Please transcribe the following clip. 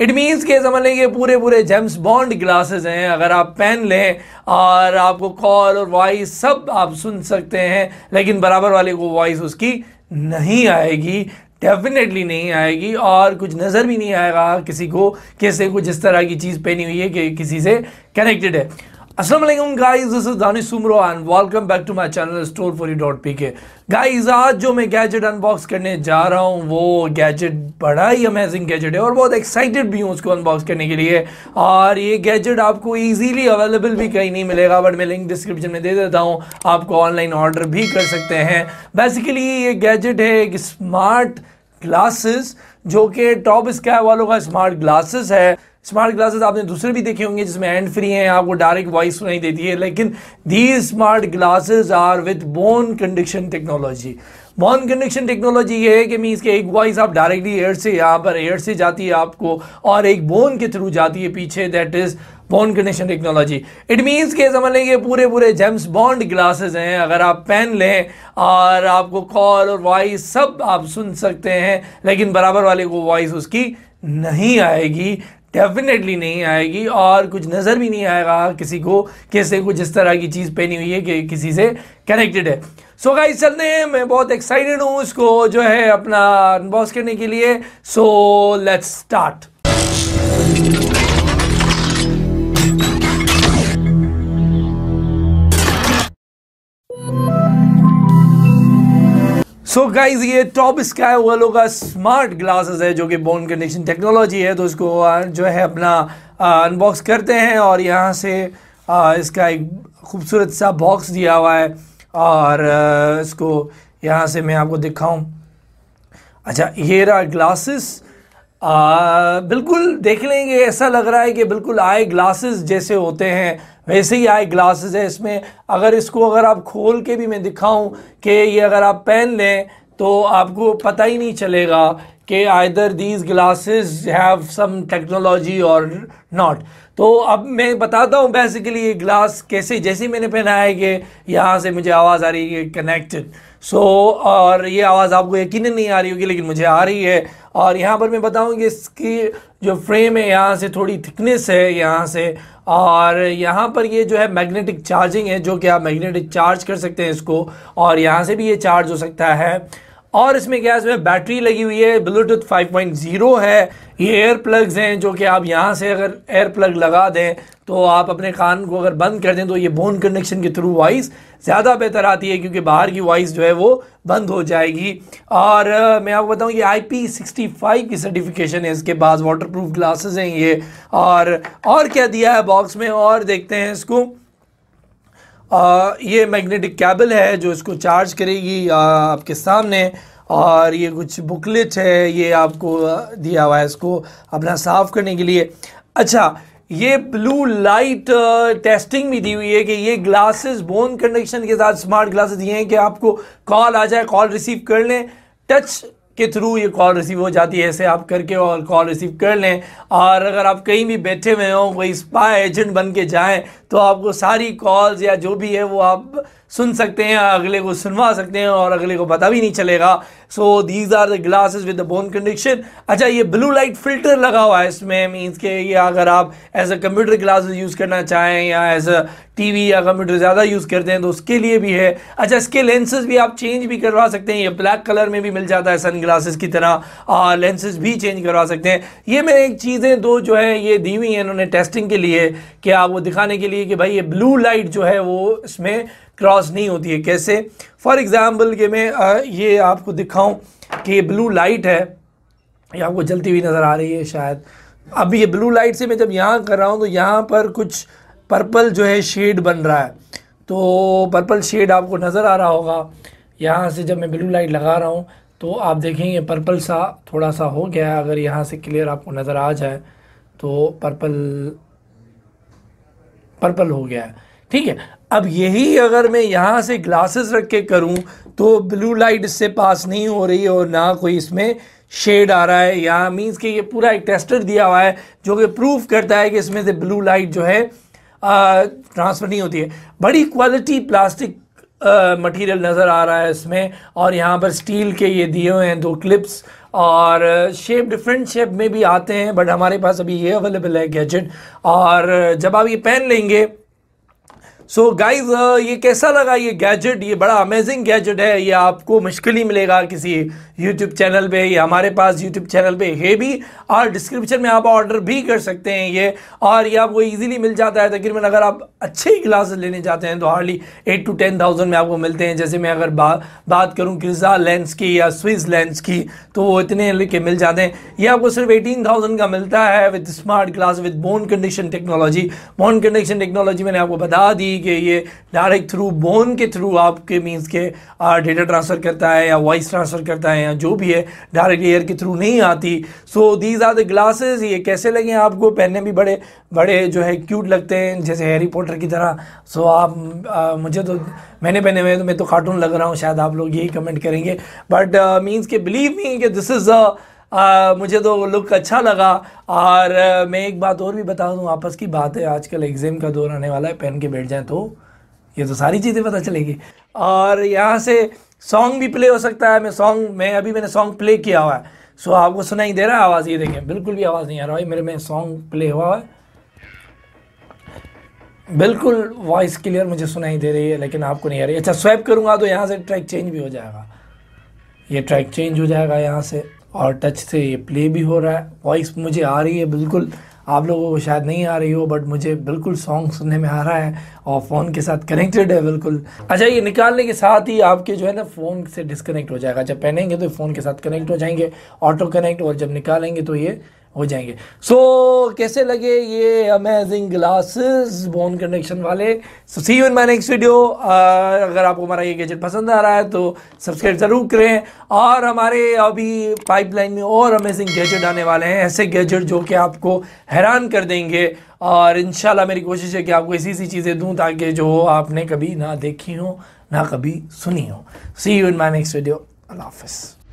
It means के समझ लें कि पूरे पूरे जेम्स बॉन्ड ग्लासेस हैं। अगर आप पहन लें और आपको कॉल और वॉइस सब आप सुन सकते हैं, लेकिन बराबर वाले को वॉइस उसकी नहीं आएगी, डेफिनेटली नहीं आएगी, और कुछ नज़र भी नहीं आएगा किसी को कैसे कुछ इस तरह की चीज़ पहनी हुई है कि किसी से कनेक्टेड है। अस्सलाम वालेकुम guys, this is Danish Soomro and welcome back to my channel storeforyoudot.pk। Guys, आज जो मैं गैजेट अनबॉक्स करने जा रहा हूँ वो गैजेट बड़ा ही अमेजिंग गैजेट है और बहुत एक्साइटेड भी हूँ उसको अनबॉक्स करने के लिए। और ये गैजेट आपको इजीली अवेलेबल भी कहीं नहीं मिलेगा, बट मैं लिंक डिस्क्रिप्शन में दे देता हूँ, आपको ऑनलाइन ऑर्डर भी कर सकते हैं। बेसिकली ये गैजेट है एक स्मार्ट ग्लासेस, जो कि टॉपस्काई वालों का स्मार्ट ग्लासेस है। स्मार्ट ग्लासेस आपने दूसरे भी देखे होंगे जिसमें हैंड फ्री हैं, आपको डायरेक्ट वॉइस सुनाई देती है, लेकिन these smart glasses are with bone conduction technology. Bone conduction technology ये है कि मीन्स के एक वॉइस आप डायरेक्टली एयर से, यहाँ पर एयर से जाती है आपको, और एक बोन के थ्रू जाती है पीछे, that is bone conduction technology. It means के समझ लें कि पूरे पूरे जेम्स बॉन्ड ग्लासेस हैं। अगर आप पहन लें और आपको कॉल और वॉइस सब आप सुन सकते हैं, लेकिन बराबर वाले को वॉइस उसकी नहीं आएगी, डेफिनेटली नहीं आएगी, और कुछ नज़र भी नहीं आएगा किसी को कैसे कुछ इस तरह की चीज़ पहनी हुई है कि किसी से कनेक्टेड है। सो गाइस चलते हैं, मैं बहुत एक्साइटेड हूँ इसको जो है अपना अनबॉक्स करने के लिए। So let's start. So guys ये टॉपस्काई वालों का स्मार्ट ग्लासेस है जो कि बोन कंडक्शन टेक्नोलॉजी है, तो इसको जो है अपना अनबॉक्स करते हैं। और यहाँ से इसका एक खूबसूरत सा बॉक्स दिया हुआ है और इसको यहाँ से मैं आपको दिखाऊं। अच्छा, ये रहा ग्लासेस, बिल्कुल देख लेंगे, ऐसा लग रहा है कि बिल्कुल आई ग्लासेस जैसे होते हैं वैसे ही आई ग्लासेस है इसमें। अगर इसको अगर आप खोल के भी मैं दिखाऊं कि ये अगर आप पहन लें तो आपको पता ही नहीं चलेगा कि either these glasses have some technology और नॉट। तो अब मैं बताता हूं बेसिकली ये ग्लास कैसे, जैसे मैंने पहना है कि यहाँ से मुझे आवाज़ आ रही है कनेक्टेड। सो और ये आवाज़ आपको यकीनन नहीं आ रही होगी, लेकिन मुझे आ रही है। और यहाँ पर मैं बताऊँ कि इसकी जो फ्रेम है यहाँ से थोड़ी थिकनेस है यहाँ से, और यहाँ पर ये जो है मैग्नेटिक चार्जिंग है, जो कि आप मैग्नेटिक चार्ज कर सकते हैं इसको, और यहाँ से भी ये चार्ज हो सकता है। और इसमें क्या, इसमें बैटरी लगी हुई है, ब्लूटूथ 5.0 है, ये एयर प्लग्स हैं जो कि आप यहाँ से अगर एयर प्लग लगा दें तो आप अपने कान को अगर बंद कर दें तो ये बोन कनेक्शन के थ्रू वॉइस ज़्यादा बेहतर आती है, क्योंकि बाहर की वॉइस जो है वो बंद हो जाएगी। और मैं आपको बताऊँ कि IP65 की सर्टिफिकेशन है इसके पास, वाटरप्रूफ ग्लासेस हैं ये। और क्या दिया है बॉक्स में, और देखते हैं इसको। ये मैग्नेटिक केबल है जो इसको चार्ज करेगी आपके सामने, और ये कुछ बुकलेट है, ये आपको दिया हुआ है इसको अपना साफ़ करने के लिए। अच्छा, ये ब्लू लाइट टेस्टिंग भी दी हुई है कि ये ग्लासेस बोन कंडक्शन के साथ स्मार्ट ग्लासेस ये हैं कि आपको कॉल आ जाए, कॉल रिसीव कर लें, टच के थ्रू ये कॉल रिसीव हो जाती है, ऐसे आप करके और कॉल रिसीव कर लें। और अगर आप कहीं भी बैठे हुए हों, कोई स्पाई एजेंट बन के जाएँ तो आपको सारी कॉल्स या जो भी है वो आप सुन सकते हैं, अगले को सुनवा सकते हैं, और अगले को पता भी नहीं चलेगा। So these are the glasses with the bone conduction. अच्छा, ये ब्लू लाइट फिल्टर लगा हुआ है इसमें, मीन्स के ये अगर आप as a computer glasses use करना चाहें या एज अ टीवी या कंप्यूटर ज़्यादा यूज़ करते हैं तो उसके लिए भी है। अच्छा, इसके लेंसेज भी आप चेंज भी करवा सकते हैं, ये ब्लैक कलर में भी मिल जाता है सन ग्लासेस की तरह, और लेंसेज भी चेंज करवा सकते हैं। ये मैं एक चीज़ें दो जो है ये दी हुई हैं इन्होंने टेस्टिंग के लिए, कि आप वो दिखाने के लिए कि भाई ये ब्लू लाइट जो है वो इसमें क्रॉस नहीं होती है कैसे। फॉर एग्ज़ाम्पल कि मैं ये आपको दिखाऊं कि ये ब्लू लाइट है, ये आपको जलती हुई नज़र आ रही है शायद। अब ये ब्लू लाइट से मैं जब यहाँ कर रहा हूँ तो यहाँ पर कुछ पर्पल जो है शेड बन रहा है, तो पर्पल शेड आपको नज़र आ रहा होगा। यहाँ से जब मैं ब्लू लाइट लगा रहा हूँ तो आप देखेंगे पर्पल सा थोड़ा सा हो गया है। अगर यहाँ से क्लियर आपको नज़र आ जाए तो पर्पल हो गया है, ठीक है। अब यही अगर मैं यहाँ से ग्लासेस रख के करूँ तो ब्लू लाइट इससे पास नहीं हो रही है और ना कोई इसमें शेड आ रहा है। यहाँ मीन्स कि ये पूरा एक टेस्टर दिया हुआ है जो कि प्रूफ करता है कि इसमें से ब्लू लाइट जो है ट्रांसफ़र नहीं होती है। बड़ी क्वालिटी प्लास्टिक मटेरियल नज़र आ रहा है इसमें, और यहाँ पर स्टील के ये दिए हुए हैं दो क्लिप्स, और शेप डिफरेंट शेप में भी आते हैं, बट हमारे पास अभी ये अवेलेबल है गैजेट। और जब आप ये पहन लेंगे, सो गाइज ये कैसा लगा ये गैजेट? ये बड़ा अमेजिंग गैजेट है, ये आपको मुश्किल ही मिलेगा किसी यूट्यूब चैनल पे। ये हमारे पास यूट्यूब चैनल पे है भी, और डिस्क्रिप्शन में आप ऑर्डर भी कर सकते हैं ये। और ये आपको इजीली मिल जाता है तकरीबन, अगर आप अच्छे ही ग्लासेस लेने जाते हैं तो हार्डली 8 to 10,000 में आपको मिलते हैं। जैसे मैं अगर बात करूँ क्रिज़ाल लेंस की या स्विस लेंस की, तो वो इतने लेके मिल जाते हैं। ये आपको सिर्फ 18,000 का मिलता है with smart glass with bone conduction technology. Bone conduction technology मैंने आपको बता दी कि ये डायरेक्ट थ्रू बोन के थ्रू आपके मींस के डेटा ट्रांसफ़र करता है या वॉइस ट्रांसफ़र करता है या जो भी है, डायरेक्ट एयर के थ्रू नहीं आती। So these are the glasses. ये कैसे लगे आपको? पहनने में बड़े बड़े जो है क्यूट लगते हैं, जैसे हैरी पॉटर की तरह। सो आप मुझे तो, मैंने पहने हुए तो मैं तो कार्टून लग रहा हूँ, शायद आप लोग यही कमेंट करेंगे, बट मीन्स के बिलीव मी कि दिस इज़ मुझे तो लुक अच्छा लगा। और मैं एक बात और भी बता दूँ, आपस की बात है, आजकल एग्ज़ाम का दौर आने वाला है, पहन के बैठ जाएं तो ये तो सारी चीज़ें पता चलेगी। और यहाँ से सॉन्ग भी प्ले हो सकता है। मैंने सॉन्ग प्ले किया हुआ है, सो आपको सुनाई दे रहा है आवाज़? ये देखें, बिल्कुल भी आवाज़ नहीं आ रहा है मेरे में। सॉन्ग प्ले हुआ है, बिल्कुल वॉइस क्लियर मुझे सुनाई दे रही है, लेकिन आपको नहीं आ रही। अच्छा, स्वैप करूँगा तो यहाँ से ट्रैक चेंज भी हो जाएगा, ये ट्रैक चेंज हो जाएगा यहाँ से, और टच से ये प्ले भी हो रहा है। वॉइस मुझे आ रही है बिल्कुल, आप लोगों को शायद नहीं आ रही हो, बट मुझे बिल्कुल सॉन्ग सुनने में आ रहा है और फ़ोन के साथ कनेक्टेड है बिल्कुल। अच्छा, ये निकालने के साथ ही आपके जो है ना फ़ोन से डिस्कनेक्ट हो जाएगा। जब पहनेंगे तो फ़ोन के साथ कनेक्ट हो जाएंगे, ऑटो कनेक्ट, और जब निकालेंगे तो ये हो जाएंगे। सो कैसे लगे ये अमेजिंग ग्लासेस बोन कनेक्शन वाले? So see you in my next video. अगर आपको हमारा ये गैजेट पसंद आ रहा है तो सब्सक्राइब ज़रूर करें, और हमारे अभी पाइपलाइन में और अमेजिंग गैजेट आने वाले हैं, ऐसे गैजेट जो कि आपको हैरान कर देंगे। और इंशाल्लाह मेरी कोशिश है कि आपको ऐसी चीज़ें दूँ ताकि जो आपने कभी ना देखी हो ना कभी सुनी हो। See you in my next video. अल्लाह हाफ़िज़।